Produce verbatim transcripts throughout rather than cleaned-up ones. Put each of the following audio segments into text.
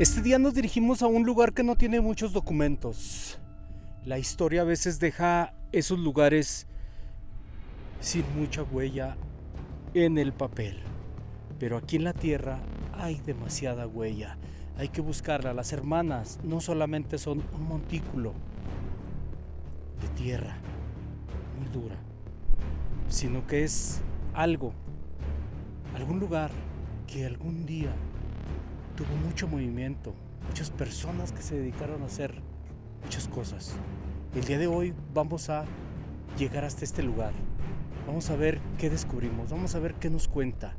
Este día nos dirigimos a un lugar que no tiene muchos documentos. La historia a veces deja esos lugares sin mucha huella en el papel. Pero aquí en la tierra hay demasiada huella. Hay que buscarla. Las Hermanas no solamente son un montículo de tierra muy dura, sino que es algo, algún lugar que algún día tuvo mucho movimiento, muchas personas que se dedicaron a hacer muchas cosas. El día de hoy vamos a llegar hasta este lugar, vamos a ver qué descubrimos, vamos a ver qué nos cuenta.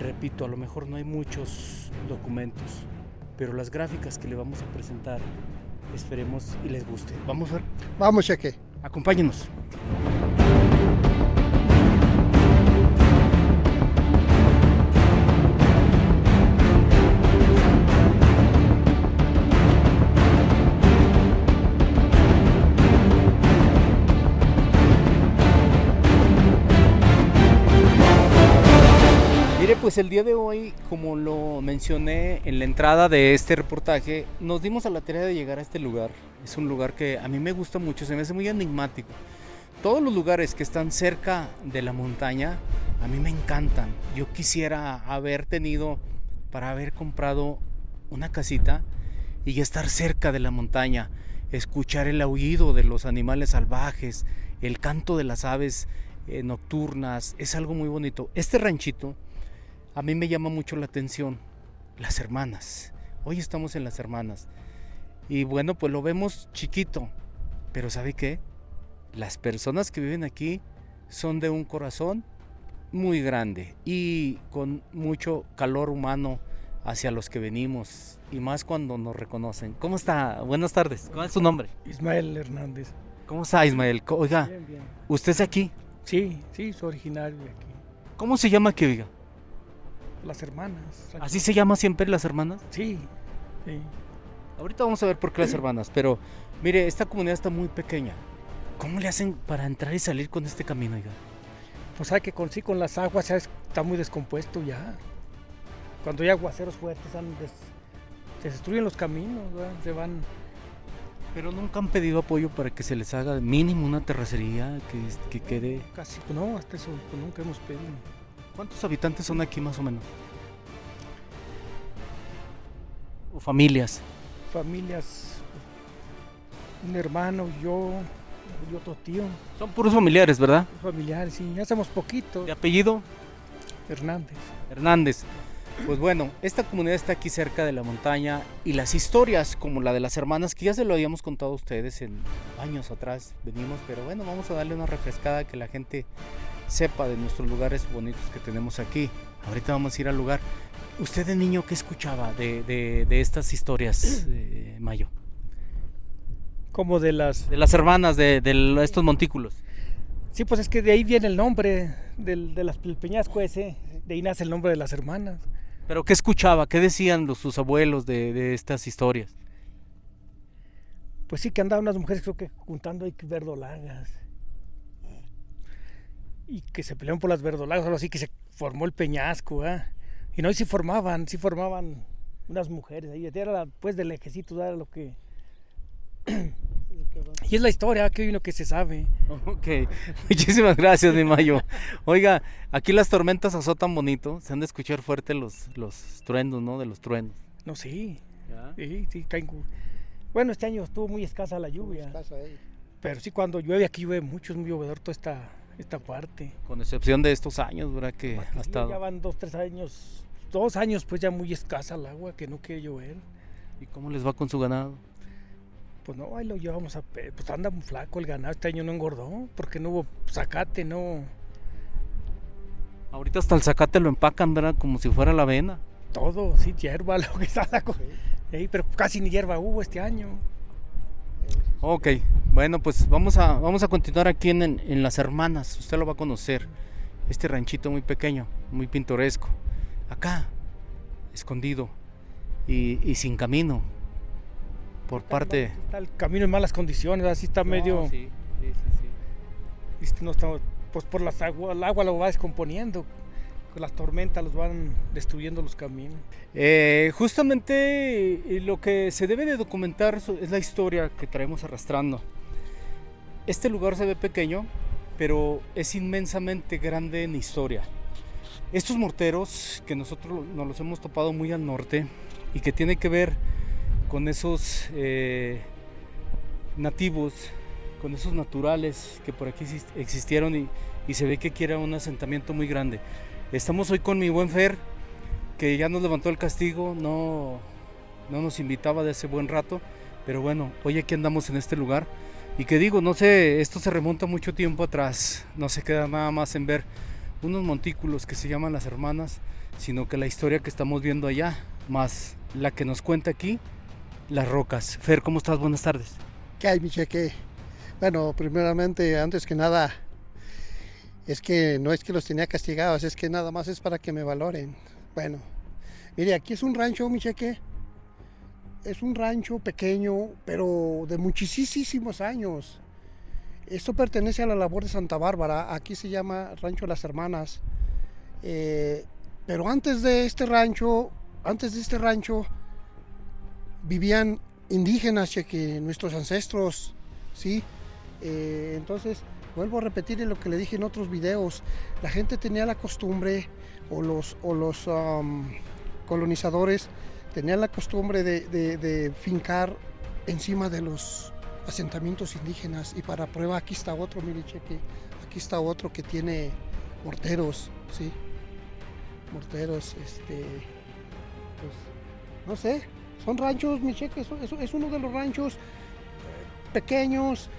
Repito, a lo mejor no hay muchos documentos, pero las gráficas que le vamos a presentar esperemos y les guste. Vamos a ver. Vamos, Cheque. Acompáñenos. Pues el día de hoy, como lo mencioné en la entrada de este reportaje, nos dimos a la tarea de llegar a este lugar. Es un lugar que a mí me gusta mucho, se me hace muy enigmático. Todos los lugares que están cerca de la montaña a mí me encantan. Yo quisiera haber tenido, para haber comprado una casita y estar cerca de la montaña, escuchar el aullido de los animales salvajes, el canto de las aves eh, nocturnas. Es algo muy bonito. Este ranchito a mí me llama mucho la atención. Las Hermanas. Hoy estamos en Las Hermanas. Y bueno, pues lo vemos chiquito. Pero ¿sabe qué? Las personas que viven aquí son de un corazón muy grande. Y con mucho calor humano hacia los que venimos. Y más cuando nos reconocen. ¿Cómo está? Buenas tardes. ¿Cuál es su nombre? Ismael Hernández. ¿Cómo está, Ismael? Oiga, bien, bien. ¿Usted es de aquí? Sí, sí, soy originario de aquí. ¿Cómo se llama aquí, oiga? Las Hermanas. ¿Así se llama siempre, Las Hermanas? Sí, sí. Ahorita vamos a ver por qué Las Hermanas, pero mire, esta comunidad está muy pequeña. ¿Cómo le hacen para entrar y salir con este camino, oiga? Pues hay que con, sí, con las aguas ya está muy descompuesto ya. Cuando hay aguaceros fuertes, des, se destruyen los caminos, ¿verdad? Se van. Pero nunca han pedido apoyo para que se les haga mínimo una terracería que, que quede. Casi, no, hasta eso nunca hemos pedido. ¿Cuántos habitantes son aquí más o menos? ¿O familias? Familias, un hermano, yo y otro tío. Son puros familiares, ¿verdad? Familiares, sí, ya somos poquitos. ¿De apellido? Hernández. Hernández. Pues bueno, esta comunidad está aquí cerca de la montaña y las historias como la de Las Hermanas, que ya se lo habíamos contado a ustedes en años atrás, venimos, pero bueno, vamos a darle una refrescada que la gente sepa de nuestros lugares bonitos que tenemos aquí. Ahorita vamos a ir al lugar. ¿Usted de niño qué escuchaba de, de, de estas historias, eh, Mayo? Como de las... De las hermanas, de, de estos montículos. Sí, pues es que de ahí viene el nombre del, de las peñasco ese, de ahí nace el nombre de Las Hermanas. ¿Pero qué escuchaba? ¿Qué decían los, sus abuelos de, de estas historias? Pues sí, que andaban unas mujeres, creo que juntando ahí verdolagas. Y que se pelearon por las verdolagas, algo así, que se formó el peñasco, ¿eh? Y no, y sí formaban, sí formaban unas mujeres ahí, era pues del ejército, era lo que... Y es la historia, que hoy lo que se sabe. Ok, muchísimas gracias, mi Mayo. Oiga, aquí las tormentas azotan bonito, se han de escuchar fuerte los, los truendos, ¿no? De los truenos. No, sí, ¿ya? Sí, sí, caen... Bueno, este año estuvo muy escasa la lluvia. Escasa, ¿eh? Pero sí, cuando llueve, aquí llueve mucho, es muy llovedor toda esta... esta parte. Con excepción de estos años, ¿verdad? Que aquí ha estado... Ya van dos, tres años, dos años pues ya muy escasa el agua, que no quiere llover. ¿Y cómo les va con su ganado? Pues no, ahí lo llevamos a... Pues anda muy flaco el ganado, este año no engordó, porque no hubo zacate, no... Ahorita hasta el zacate lo empacan, ¿verdad? Como si fuera la avena. Todo, sí, hierba, lo que salga con... Sí, pero casi ni hierba hubo este año. Ok, bueno, pues vamos a, vamos a continuar aquí en, en, en Las Hermanas. Usted lo va a conocer, este ranchito muy pequeño, muy pintoresco. Acá, escondido y, y sin camino, por está parte... El, está el camino en malas condiciones, así está no, medio... Sí, sí, sí. sí. Este no está, pues por las aguas, el agua lo va descomponiendo. las tormentas los van destruyendo los caminos. Eh, justamente lo que se debe de documentar es la historia que traemos arrastrando. Este lugar se ve pequeño, pero es inmensamente grande en historia. Estos morteros que nosotros nos los hemos topado muy al norte y que tiene que ver con esos eh, nativos, con esos naturales que por aquí existieron y, y se ve que aquí era un asentamiento muy grande. Estamos hoy con mi buen Fer, que ya nos levantó el castigo, no, no nos invitaba de hace buen rato, pero bueno, hoy aquí andamos en este lugar. Y que digo, no sé, esto se remonta mucho tiempo atrás, no se queda nada más en ver unos montículos que se llaman Las Hermanas, sino que la historia que estamos viendo allá, más la que nos cuenta aquí, las rocas. Fer, ¿cómo estás? Buenas tardes. ¿Qué hay, Miche? ¿Qué? Bueno, primeramente, antes que nada, es que no es que los tenía castigados, es que nada más es para que me valoren. Bueno, mire, aquí es un rancho, Miche, ¿qué? Es un rancho pequeño, pero de muchísimos años. Esto pertenece a la labor de Santa Bárbara, aquí se llama Rancho Las Hermanas. Eh, pero antes de este rancho, antes de este rancho, vivían indígenas, cheque, nuestros ancestros, ¿sí? Eh, entonces, vuelvo a repetir lo que le dije en otros videos, la gente tenía la costumbre, o los, o los um, colonizadores tenían la costumbre de, de, de fincar encima de los asentamientos indígenas, y para prueba aquí está otro, mire, cheque, aquí está otro que tiene morteros, sí, morteros, este, pues, no sé, son ranchos, mi cheque, es, es, es uno de los ranchos pequeños,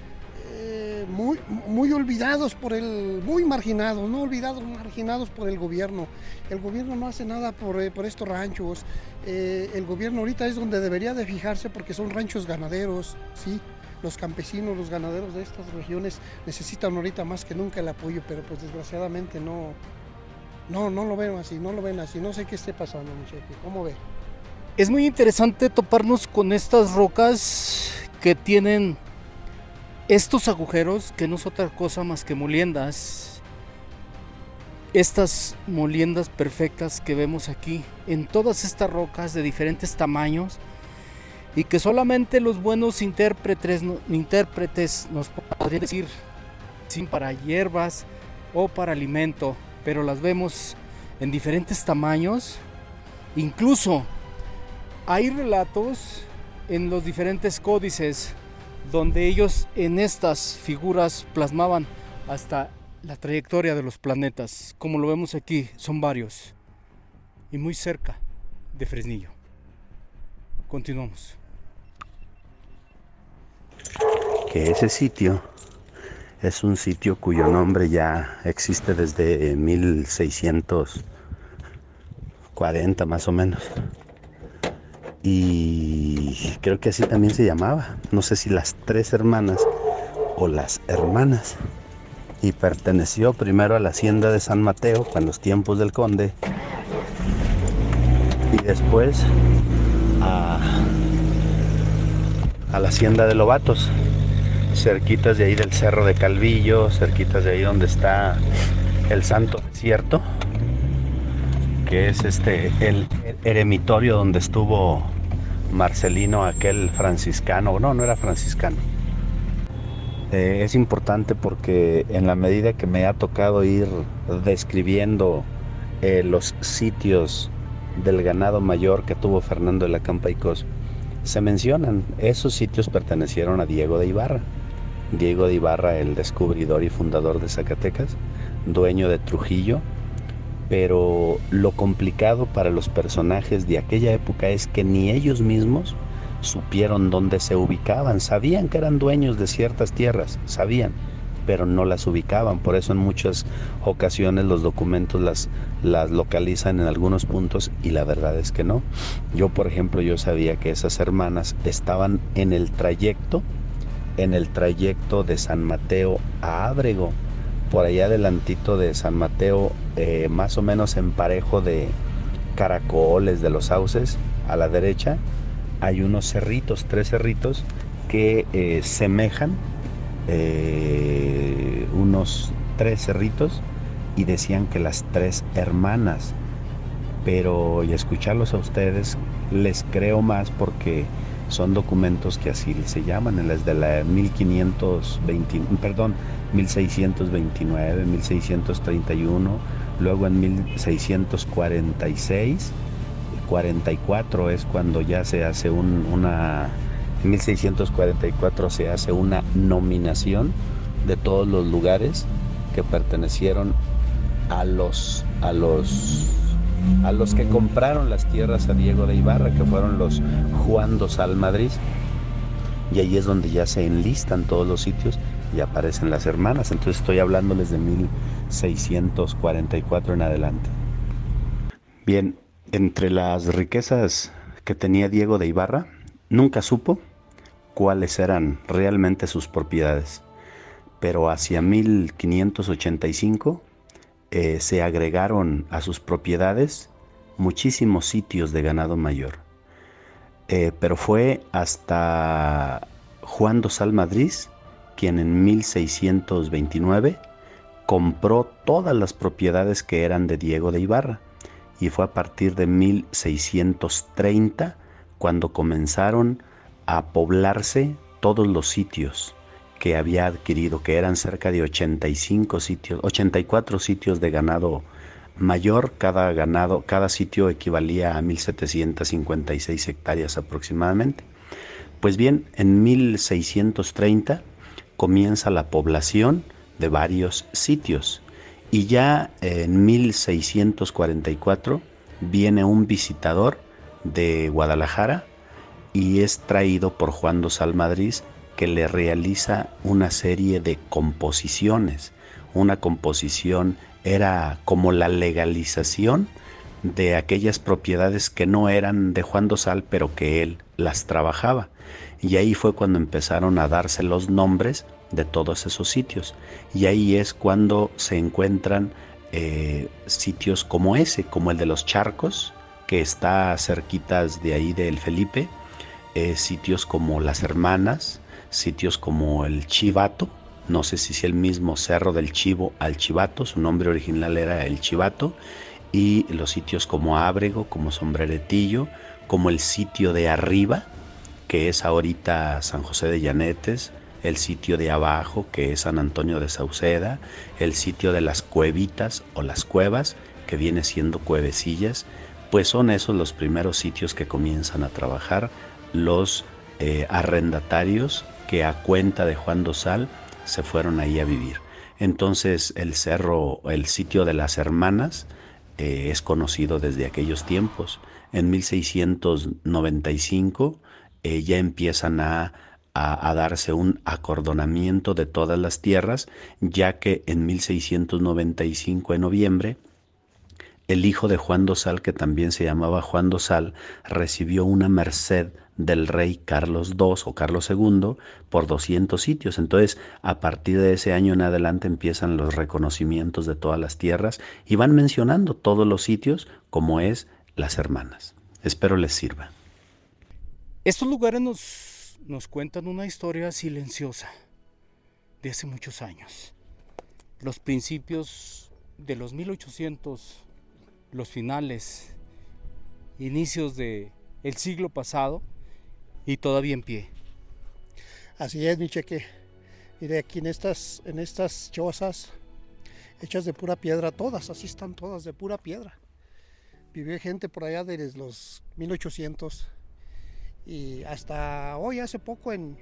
eh, muy, muy olvidados por el, muy marginados, no olvidados, marginados por el gobierno. El gobierno no hace nada por, eh, por estos ranchos, eh, el gobierno ahorita es donde debería de fijarse porque son ranchos ganaderos, sí. Los campesinos, los ganaderos de estas regiones necesitan ahorita más que nunca el apoyo, pero pues desgraciadamente no, no, no lo ven así, no lo ven así, no sé qué esté pasando, muchachos, ¿cómo ve? Es muy interesante toparnos con estas rocas que tienen estos agujeros, que no es otra cosa más que moliendas, estas moliendas perfectas que vemos aquí, en todas estas rocas de diferentes tamaños, y que solamente los buenos intérpretes, no, intérpretes nos podrían decir sin para hierbas o para alimento, pero las vemos en diferentes tamaños. Incluso hay relatos en los diferentes códices donde ellos en estas figuras plasmaban hasta la trayectoria de los planetas, como lo vemos aquí, son varios, y muy cerca de Fresnillo. Continuamos. Que ese sitio es un sitio cuyo nombre ya existe desde mil seiscientos cuarenta más o menos, y creo que así también se llamaba, no sé si Las Tres Hermanas o Las Hermanas, y perteneció primero a la hacienda de San Mateo en los tiempos del conde, y después a a la hacienda de Lobatos, cerquitas de ahí del cerro de Calvillo, cerquitas de ahí donde está el Santo Desierto, que es este el eremitorio donde estuvo Marcelino, aquel franciscano, no, no era franciscano. Eh, es importante porque en la medida que me ha tocado ir describiendo eh, los sitios del ganado mayor que tuvo Fernando de la Campa y Cos, se mencionan, esos sitios pertenecieron a Diego de Ibarra. Diego de Ibarra, el descubridor y fundador de Zacatecas, dueño de Trujillo, pero lo complicado para los personajes de aquella época es que ni ellos mismos supieron dónde se ubicaban. Sabían que eran dueños de ciertas tierras, sabían, pero no las ubicaban, por eso en muchas ocasiones los documentos las, las localizan en algunos puntos y la verdad es que no. Yo, por ejemplo, yo sabía que esas hermanas estaban en el trayecto, en el trayecto de San Mateo a Ábrego, por allá adelantito de San Mateo, eh, más o menos en parejo de Caracoles de los Sauces, a la derecha hay unos cerritos, tres cerritos que eh, semejan, Eh, unos tres cerritos y decían que las tres hermanas, pero y escucharlos a ustedes les creo más porque son documentos que así se llaman, en las de la mil quinientos veinte, perdón, mil seiscientos veintinueve, mil seiscientos treinta y uno, luego en mil seiscientos cuarenta y seis, cuarenta y cuatro es cuando ya se hace un, una, en mil seiscientos cuarenta y cuatro se hace una nominación de todos los lugares que pertenecieron a los, a los a los que compraron las tierras a Diego de Ibarra, que fueron los Juan Dosal de Madrid, y ahí es donde ya se enlistan todos los sitios y aparecen las hermanas. Entonces estoy hablándoles de mil seiscientos cuarenta y cuatro en adelante. Bien, entre las riquezas que tenía Diego de Ibarra, nunca supo cuáles eran realmente sus propiedades, pero hacia mil quinientos ochenta y cinco Eh, se agregaron a sus propiedades muchísimos sitios de ganado mayor. Eh, pero fue hasta Juan Dosal Madrid quien en mil seiscientos veintinueve compró todas las propiedades que eran de Diego de Ibarra, y fue a partir de mil seiscientos treinta cuando comenzaron a poblarse todos los sitios que había adquirido, que eran cerca de ochenta y cinco sitios, ochenta y cuatro sitios de ganado mayor. Cada ganado, cada sitio equivalía a mil setecientas cincuenta y seis hectáreas aproximadamente. Pues bien, en mil seiscientos treinta comienza la población de varios sitios, y ya en mil seiscientos cuarenta y cuatro viene un visitador de Guadalajara y es traído por Juan Dosal Madrid, que le realiza una serie de composiciones. Una composición era como la legalización de aquellas propiedades que no eran de Juan Dosal, pero que él las trabajaba. Y ahí fue cuando empezaron a darse los nombres de todos esos sitios. Y ahí es cuando se encuentran eh, sitios como ese, como el de los Charcos, que está cerquitas de ahí del Felipe, eh, sitios como Las Hermanas, sitios como el Chivato, no sé si es el mismo cerro del Chivo al Chivato, su nombre original era el Chivato, y los sitios como Ábrego, como Sombreretillo, como el sitio de arriba, que es ahorita San José de Llanetes, el sitio de abajo, que es San Antonio de Sauceda, el sitio de las Cuevitas o las Cuevas, que viene siendo Cuevecillas. Pues son esos los primeros sitios que comienzan a trabajar los eh, arrendatarios que a cuenta de Juan Dosal se fueron ahí a vivir. Entonces el cerro, el sitio de las Hermanas eh, es conocido desde aquellos tiempos. En mil seiscientos noventa y cinco eh, ya empiezan a, a, a darse un acordonamiento de todas las tierras, ya que en mil seiscientos noventa y cinco, en noviembre, el hijo de Juan Dosal, que también se llamaba Juan Dosal, recibió una merced del rey Carlos segundo o Carlos segundo por doscientos sitios. Entonces, a partir de ese año en adelante empiezan los reconocimientos de todas las tierras y van mencionando todos los sitios como es Las Hermanas. Espero les sirva. Estos lugares nos, nos cuentan una historia silenciosa de hace muchos años. Los principios de los mil ochocientos, los finales, inicios de el siglo pasado, y todavía en pie. Así es, mi cheque. Mire, aquí en estas, en estas chozas, hechas de pura piedra, todas, así están todas, de pura piedra. Vivió gente por allá desde los mil ochocientos y hasta hoy, hace poco, en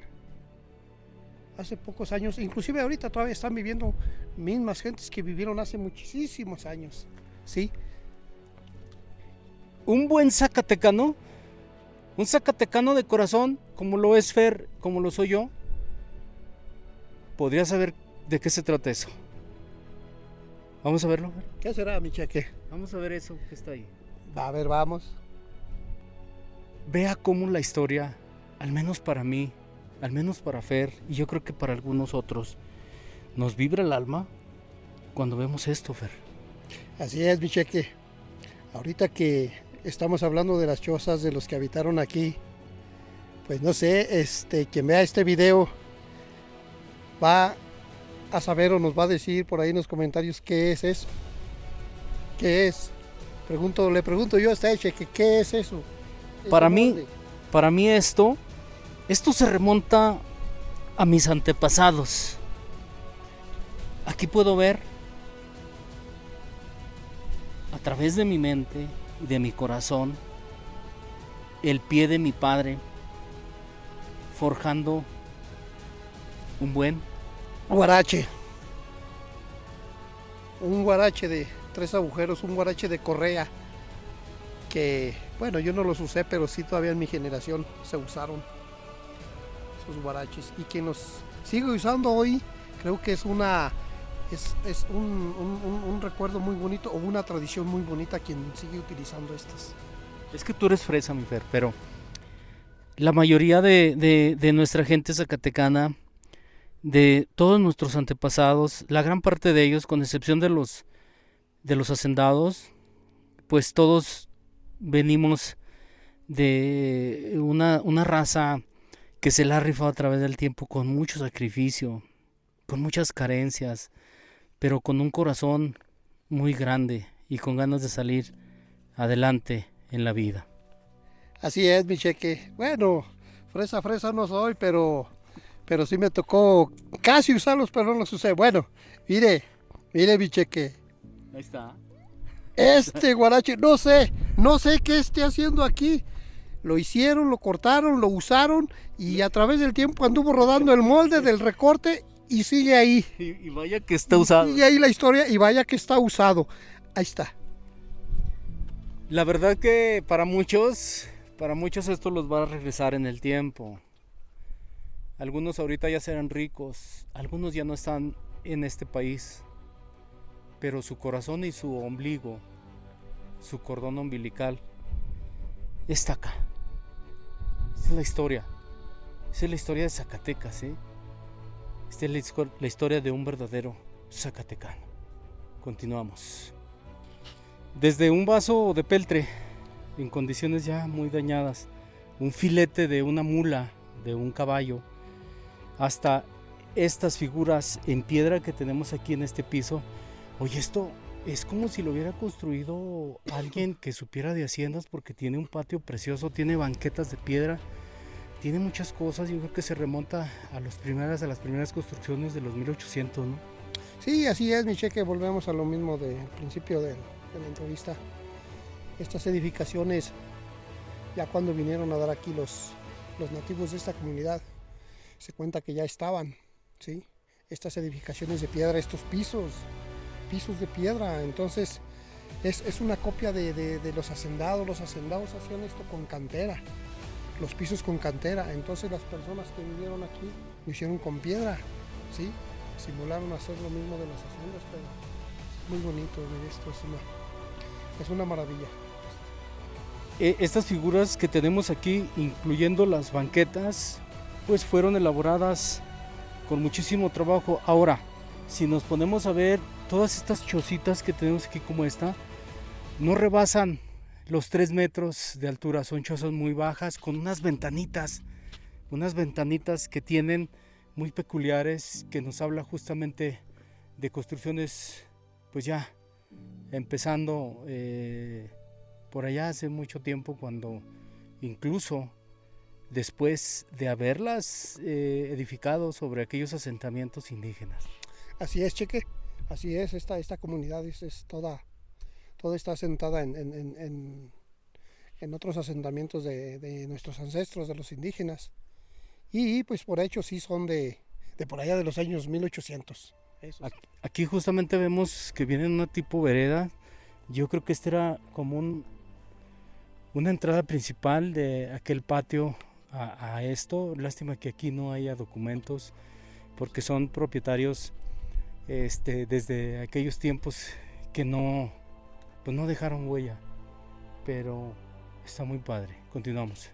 hace pocos años, inclusive ahorita todavía están viviendo mismas gentes que vivieron hace muchísimos años, ¿sí? Un buen zacatecano, un zacatecano de corazón, como lo es Fer, como lo soy yo, podría saber de qué se trata eso. Vamos a verlo. ¿Qué será, mi cheque? Vamos a ver eso que está ahí. A ver, vamos. Vea cómo la historia, al menos para mí, al menos para Fer, y yo creo que para algunos otros, nos vibra el alma cuando vemos esto, Fer. Así es, mi cheque. Ahorita que estamos hablando de las chozas de los que habitaron aquí, pues no sé, este, quien vea este video va a saber o nos va a decir por ahí en los comentarios qué es eso. ¿Qué es? Pregunto, le pregunto yo a esta hecha, que ¿qué es eso? Para mí, para mí esto, esto se remonta a mis antepasados. Aquí puedo ver, a través de mi mente y de mi corazón, el pie de mi padre forjando un buen guarache. Un guarache de tres agujeros, un guarache de correa, que bueno, yo no los usé, pero sí todavía en mi generación se usaron esos guaraches. Y que nos sigue usando hoy, creo que es una... Es, es un, un, un, un recuerdo muy bonito, o una tradición muy bonita quien sigue utilizando estas. Es que tú eres fresa, mi Fer, pero la mayoría de, de, de nuestra gente zacatecana, de todos nuestros antepasados, la gran parte de ellos, con excepción de los, de los hacendados, pues todos venimos de una, una raza que se la ha rifado a través del tiempo con mucho sacrificio, con muchas carencias, pero con un corazón muy grande y con ganas de salir adelante en la vida. Así es, mi cheque. Bueno, fresa, fresa no soy, pero, pero sí me tocó casi usarlos, pero no los usé. Bueno, mire, mire, mi cheque. Ahí está. Este guarache, no sé, no sé qué esté haciendo aquí. Lo hicieron, lo cortaron, lo usaron y a través del tiempo anduvo rodando el molde del recorte y sigue ahí. Y, y vaya que está usado. Y sigue ahí la historia y vaya que está usado. Ahí está. La verdad que para muchos, para muchos esto los va a regresar en el tiempo. Algunos ahorita ya serán ricos, algunos ya no están en este país. Pero su corazón y su ombligo, su cordón umbilical, está acá. Esta es la historia. Esta es la historia de Zacatecas, ¿eh? Esta es la historia de un verdadero zacatecano. Continuamos. Desde un vaso de peltre, en condiciones ya muy dañadas, un filete de una mula, de un caballo, hasta estas figuras en piedra que tenemos aquí en este piso. Oye, esto es como si lo hubiera construido alguien que supiera de haciendas, porque tiene un patio precioso, tiene banquetas de piedra. Tiene muchas cosas. Yo creo que se remonta a las primeras, a las primeras construcciones de los mil ochocientos, ¿no? Sí, así es, mi cheque. Volvemos a lo mismo del principio de, de la entrevista. Estas edificaciones, ya cuando vinieron a dar aquí los, los nativos de esta comunidad, se cuenta que ya estaban, ¿sí? Estas edificaciones de piedra, estos pisos, pisos de piedra. Entonces, es, es una copia de, de, de los hacendados. Los hacendados hacían esto con cantera. Los pisos con cantera, entonces las personas que vivieron aquí lo hicieron con piedra, ¿sí? Simularon hacer lo mismo de las haciendas, pero es muy bonito, esto es una, es una maravilla. Eh, estas figuras que tenemos aquí, incluyendo las banquetas, pues fueron elaboradas con muchísimo trabajo. Ahora, si nos ponemos a ver todas estas chocitas que tenemos aquí como esta, no rebasan los tres metros de altura, son chozas muy bajas con unas ventanitas, unas ventanitas que tienen muy peculiares, que nos habla justamente de construcciones, pues ya empezando eh, por allá hace mucho tiempo, cuando incluso después de haberlas eh, edificado sobre aquellos asentamientos indígenas. Así es, cheque, así es, esta, esta comunidad es, es toda... Toda está asentada en, en, en, en otros asentamientos de, de nuestros ancestros, de los indígenas. Y pues por hecho sí son de, de por allá de los años mil ochocientos. Esos. Aquí justamente vemos que viene una tipo vereda. Yo creo que esta era como un, una entrada principal de aquel patio a, a esto. Lástima que aquí no haya documentos, porque son propietarios este, desde aquellos tiempos que no... pues no dejaron huella, pero está muy padre. Continuamos.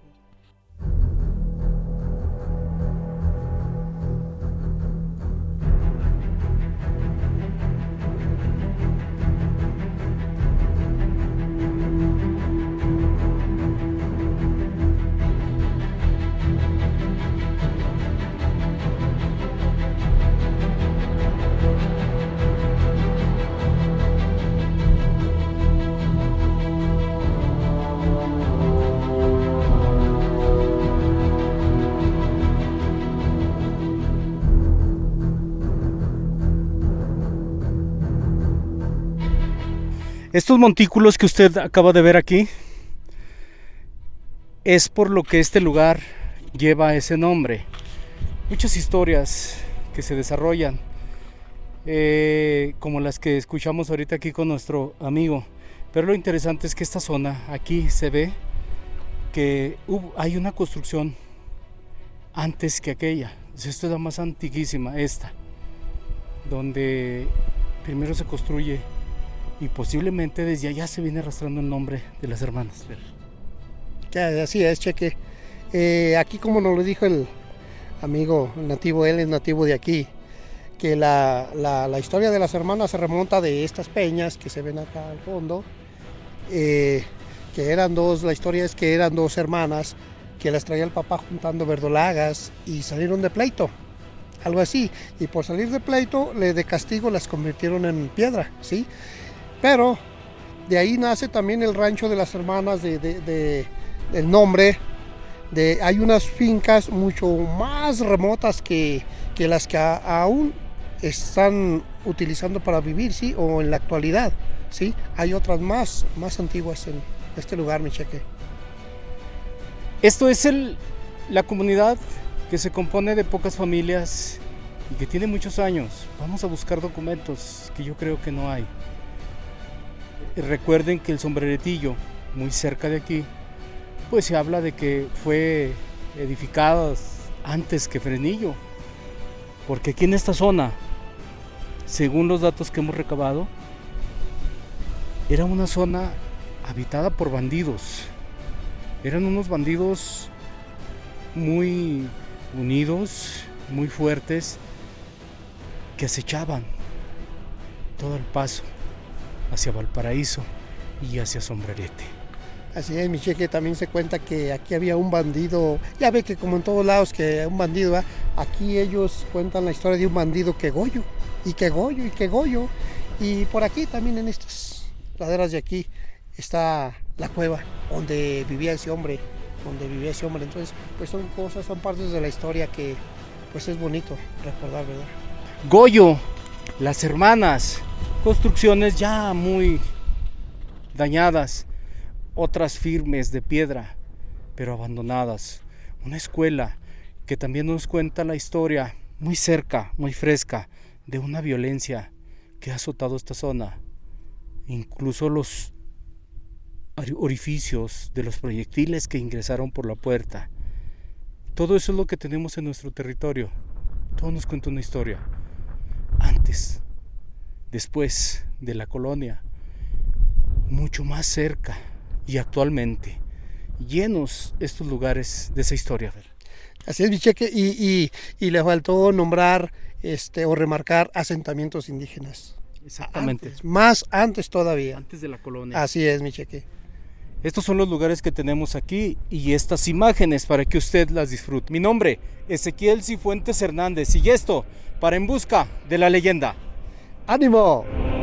Estos montículos que usted acaba de ver aquí es por lo que este lugar lleva ese nombre. Muchas historias que se desarrollan, eh, como las que escuchamos ahorita aquí con nuestro amigo. Pero lo interesante es que esta zona aquí se ve que uh, hay una construcción antes que aquella. Esta es la más antiguísima, esta, donde primero se construye y posiblemente desde allá se viene arrastrando el nombre de las hermanas. Así es, Cheque. Eh, aquí, como nos lo dijo el amigo el nativo, él es nativo de aquí, que la, la, la historia de las hermanas se remonta de estas peñas que se ven acá al fondo, eh, que eran dos, la historia es que eran dos hermanas que las traía el papá juntando verdolagas y salieron de pleito, algo así, y por salir de pleito, le de castigo las convirtieron en piedra, ¿sí? Pero de ahí nace también el rancho de las hermanas, de... de, de el nombre de, hay unas fincas mucho más remotas que, que las que a, aún están utilizando para vivir, sí, o en la actualidad, sí, hay otras más, más antiguas en este lugar, mi Cheque. Esto es el, la comunidad que se compone de pocas familias y que tiene muchos años. Vamos a buscar documentos que yo creo que no hay. Recuerden que el Sombreretillo, muy cerca de aquí, pues se habla de que fue edificada antes que Fresnillo, porque aquí en esta zona, según los datos que hemos recabado, era una zona habitada por bandidos. Eran unos bandidos muy unidos, muy fuertes, que acechaban todo el paso hacia Valparaíso y hacia Sombrerete. Así es, mi Cheque, también se cuenta que aquí había un bandido, ya ve que como en todos lados que un bandido, ¿verdad? Aquí ellos cuentan la historia de un bandido que goyo, y que goyo, y que goyo, y por aquí también en estas laderas de aquí está la cueva donde vivía ese hombre, donde vivía ese hombre, entonces pues son cosas, son partes de la historia que pues es bonito recordar, ¿verdad? Goyo, las hermanas, construcciones ya muy dañadas, otras firmes de piedra, pero abandonadas. Una escuela que también nos cuenta la historia muy cerca, muy fresca, de una violencia que ha azotado esta zona. Incluso los orificios de los proyectiles que ingresaron por la puerta. Todo eso es lo que tenemos en nuestro territorio. Todo nos cuenta una historia. Antes, después de la colonia, mucho más cerca, y actualmente llenos estos lugares de esa historia. Así es, mi Cheque, y, y, y le faltó nombrar este, o remarcar asentamientos indígenas. Exactamente. Antes, más antes todavía. Antes de la colonia. Así es, mi Cheque. Estos son los lugares que tenemos aquí y estas imágenes para que usted las disfrute. Mi nombre, Ezequiel Sifuentes Hernández, y esto para En Busca de la Leyenda. ¡Ánimo!